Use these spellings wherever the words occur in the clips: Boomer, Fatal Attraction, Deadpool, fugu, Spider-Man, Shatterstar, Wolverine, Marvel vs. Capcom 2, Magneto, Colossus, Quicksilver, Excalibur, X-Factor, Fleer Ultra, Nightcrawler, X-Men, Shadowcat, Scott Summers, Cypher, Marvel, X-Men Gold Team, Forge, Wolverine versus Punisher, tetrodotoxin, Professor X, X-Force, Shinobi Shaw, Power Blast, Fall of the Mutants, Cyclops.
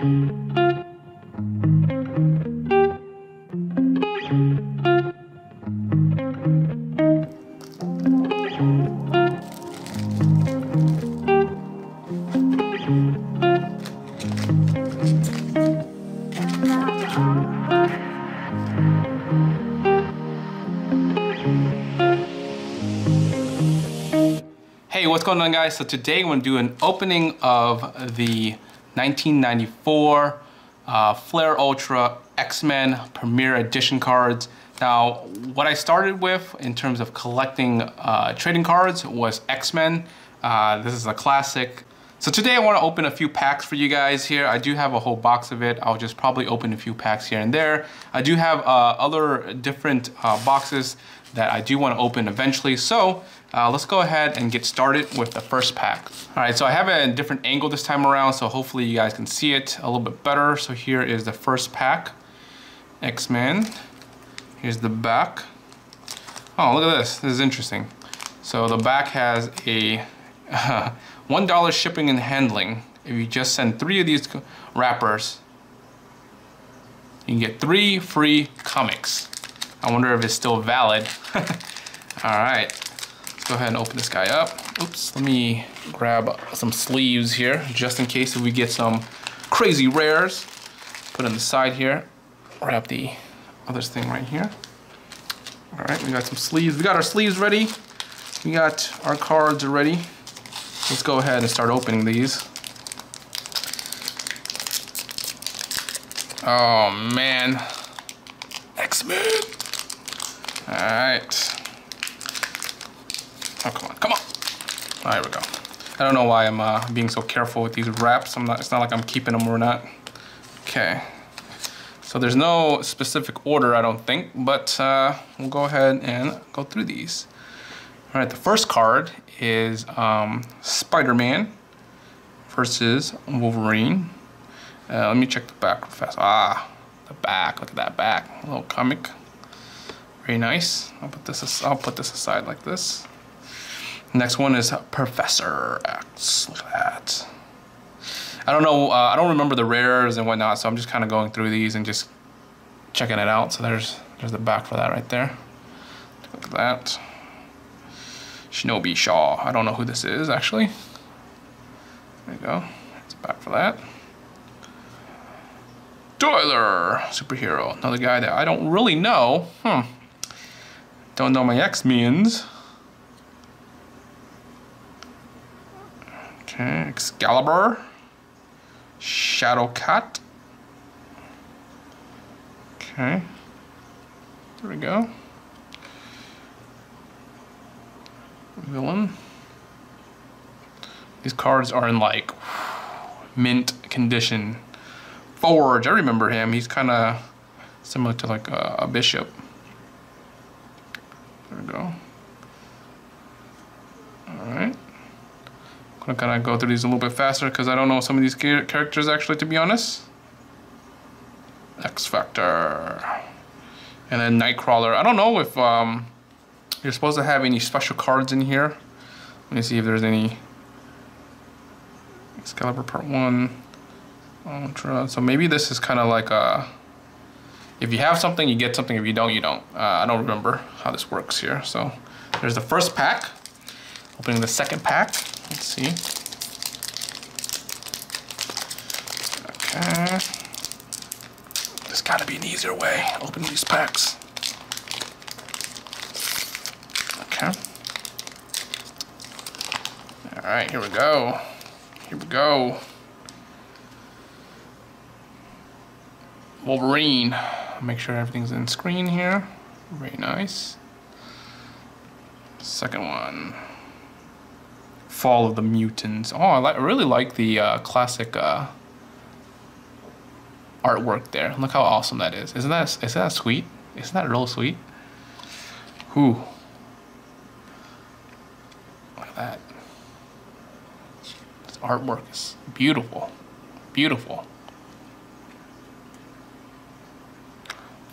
Hey, what's going on, guys? So today I'm going to do an opening of the 1994 Fleer Ultra X-Men Premier Edition cards. Now, what I started with in terms of collecting trading cards was X-Men. This is a classic. So today I want to open a few packs for you guys here. I do have a whole box of it. I'll just probably open a few packs here and there. I do have other different boxes that I do want to open eventually. So let's go ahead and get started with the first pack. All right, so I have a different angle this time around, so hopefully you guys can see it a little bit better. So here is the first pack, X-Men. Here's the back. Oh, look at this. This is interesting. So the back has a $1 shipping and handling. If you just send 3 of these wrappers, you can get 3 free comics. I wonder if it's still valid. All right, let's go ahead and open this guy up. Oops, let me grab some sleeves here, just in case if we get some crazy rares. Put on the side here, grab the other thing right here. All right, we got some sleeves. We got our sleeves ready. We got our cards ready. Let's go ahead and start opening these. Oh man, X-Men. All right. Oh, come on, come on. Oh, here we go. I don't know why I'm being so careful with these wraps. It's not like I'm keeping them or not. Okay. So there's no specific order, I don't think, but we'll go ahead and go through these. All right, the first card is Spider-Man versus Wolverine. Let me check the back fast. Ah, the back, look at that back. A little comic. Very nice. I'll put this aside like this. Next one is Professor X. Look at that. I don't know. I don't remember the rares and whatnot, so I'm just kind of going through these and just checking it out. So there's the back for that right there. Look at that. Shinobi Shaw. I don't know who this is actually. There you go. That's back for that. Doiler, superhero. Another guy that I don't really know. Don't know my X-Mens. Okay, Excalibur. Shadowcat. Okay. There we go. Villain. These cards are in like mint condition. Forge, I remember him. He's kind of similar to like a bishop. There we go. Alright. I'm going to kind of go through these a little bit faster because I don't know some of these characters actually, to be honest. X-Factor. And then Nightcrawler. I don't know if you're supposed to have any special cards in here. Let me see if there's any. Excalibur Part 1. Ultra. So maybe this is kind of like a, if you have something, you get something. If you don't, you don't. I don't remember how this works here. So there's the first pack. Opening the second pack. Let's see. Okay. There's got to be an easier way. Open these packs. Okay. All right, here we go. Here we go. Wolverine. Make sure everything's in screen here. Very nice. Second one. Fall of the Mutants. Oh, I really like the classic artwork there. Look how awesome that is. Isn't that sweet? Isn't that real sweet? Whew. Look at that. This artwork is beautiful. Beautiful.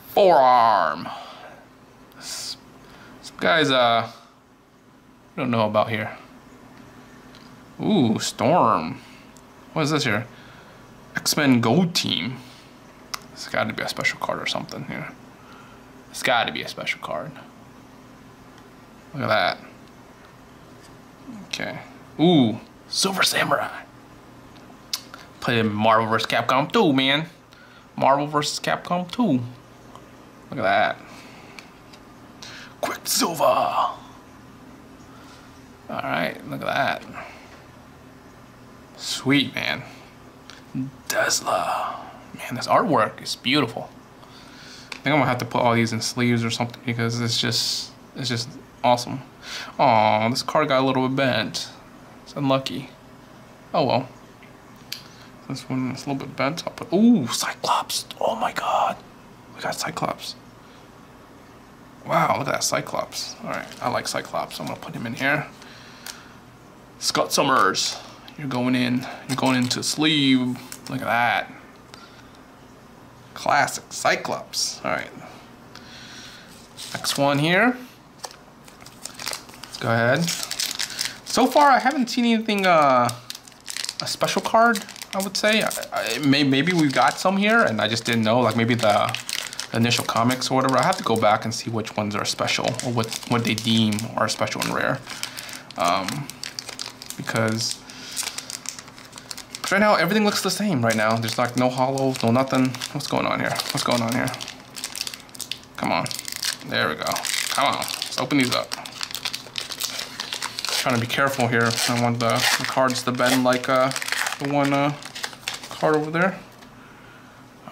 Forearm. This guy's I don't know about here. Ooh, Storm. What is this here? X-Men Gold Team. It's got to be a special card or something here. It's got to be a special card. Look at that. Okay. Ooh, Silver Samurai. Play Marvel vs. Capcom 2, man. Marvel vs. Capcom 2. Look at that. Quicksilver. All right, look at that. Sweet, man. Tesla. Man, this artwork is beautiful. I think I'm gonna have to put all these in sleeves or something because it's just awesome. Aw, this card got a little bit bent. It's unlucky. Oh well. This one is a little bit bent. I'll put, ooh, Cyclops. Oh my god. We got Cyclops. Wow, look at that Cyclops. Alright, I like Cyclops. I'm gonna put him in here. Scott Summers. You're going in. You're going into sleeve. Look at that. Classic Cyclops. Alright. Next one here. Let's go ahead. So far, I haven't seen anything, a special card, I would say. Maybe we've got some here, and I just didn't know. Like, maybe the initial comics or whatever. I have to go back and see which ones are special, or what they deem are special and rare. Because right now, everything looks the same right now. There's like no hollows, no nothing. What's going on here? What's going on here? Come on. There we go. Come on. Let's open these up. Trying to be careful here. I don't want the cards to bend like the one card over there.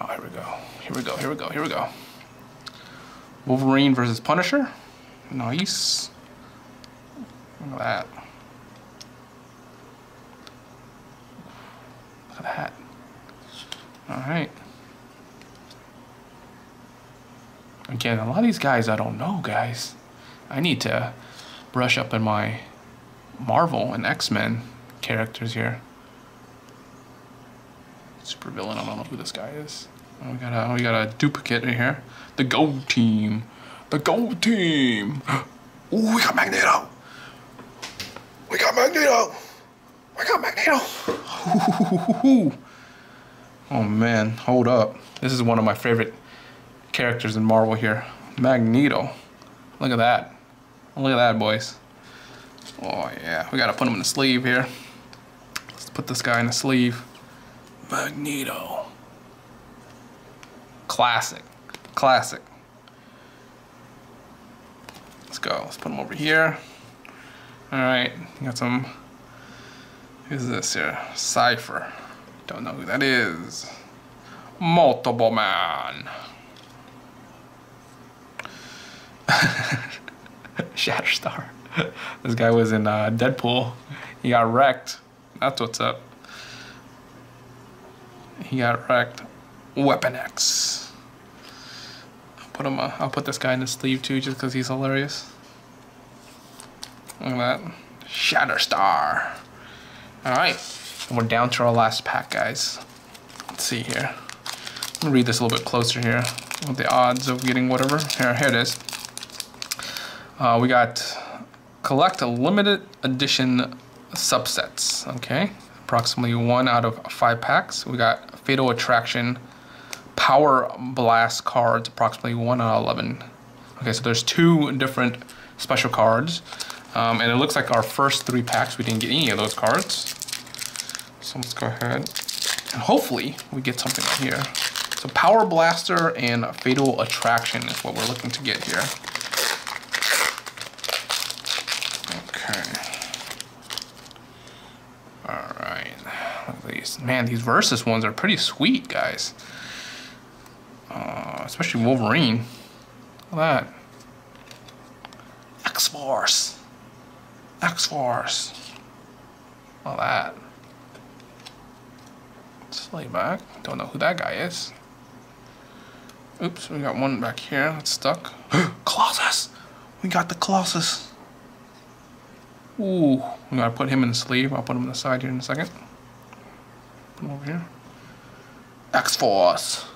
Oh, here we go. Here we go. Here we go. Here we go. Wolverine versus Punisher. Nice. Look at that. Look at that. All right. Again, a lot of these guys I don't know, guys. I need to brush up in my Marvel and X-Men characters here. Super villain. I don't know who this guy is. Oh, we got a duplicate in here. The Gold Team. The Gold Team. Ooh, we got Magneto. We got Magneto. We got Magneto. Oh man, hold up. This is one of my favorite characters in Marvel here. Magneto. Look at that. Look at that, boys. Oh yeah, we gotta put him in the sleeve here. Let's put this guy in the sleeve. Magneto. Classic. Classic. Let's go. Let's put him over here. Alright, got some. Who's this here? Cypher. Don't know who that is. Multiple Man. Shatterstar. This guy was in Deadpool. He got wrecked. That's what's up. He got wrecked. Weapon X. I'll put this guy in the sleeve too, just because he's hilarious. Look at that. Shatterstar. Alright, and we're down to our last pack, guys. Let's see here. I'm gonna read this a little bit closer here. With the odds of getting whatever. Here it is. We got collect a limited edition subsets. Okay, approximately 1 out of 5 packs. We got Fatal Attraction, Power Blast cards, approximately 1 out of 11. Okay, so there's 2 different special cards. And it looks like our first 3 packs, we didn't get any of those cards. So let's go ahead and hopefully we get something in here. So Power Blaster and Fatal Attraction is what we're looking to get here. Okay. All right. Look at these. Man, these Versus ones are pretty sweet, guys. Especially Wolverine. Look at that. X-Force. X-Force. All that. Let's lay back. Don't know who that guy is. Oops, we got one back here that's stuck. Colossus! We got the Colossus. Ooh, we gotta put him in the sleeve. I'll put him on the side here in a second. Put him over here. X-Force.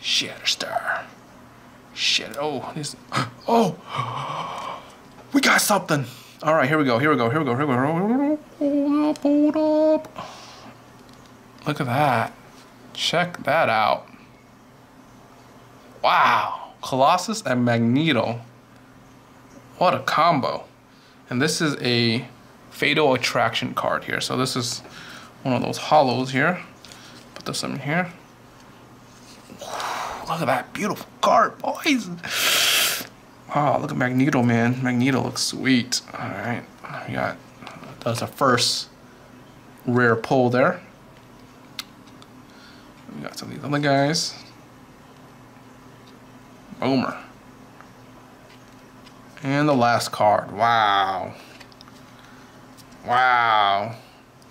Shatterstar. Shit. Oh, this. Oh! We got something! All right, here we go, here we go, here we go, here we go. Hold up, hold up. Look at that. Check that out. Wow. Colossus and Magneto. What a combo. And this is a Fatal Attraction card here. So this is one of those hollows here. Put this in here. Ooh, look at that beautiful card, boys. Oh, look at Magneto, man. Magneto looks sweet. All right. We got, that's the first rare pull there. We got some of these other guys. Boomer. And the last card. Wow. Wow.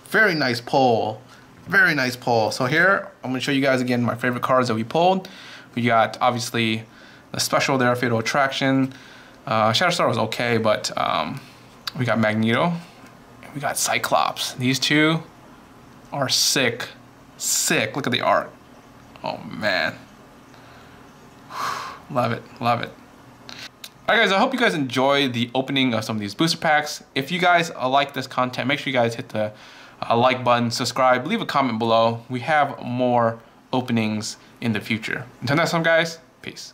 Very nice pull. Very nice pull. So here, I'm going to show you guys again my favorite cards that we pulled. We got, obviously, the special there, Fatal Attraction. Shatterstar was okay, but we got Magneto. And we got Cyclops. These two are sick. Sick. Look at the art. Oh, man. Whew. Love it. Love it. Alright guys, I hope you guys enjoyed the opening of some of these booster packs. If you guys like this content, make sure you guys hit the like button, subscribe, leave a comment below. We have more openings in the future. Until next time guys, peace.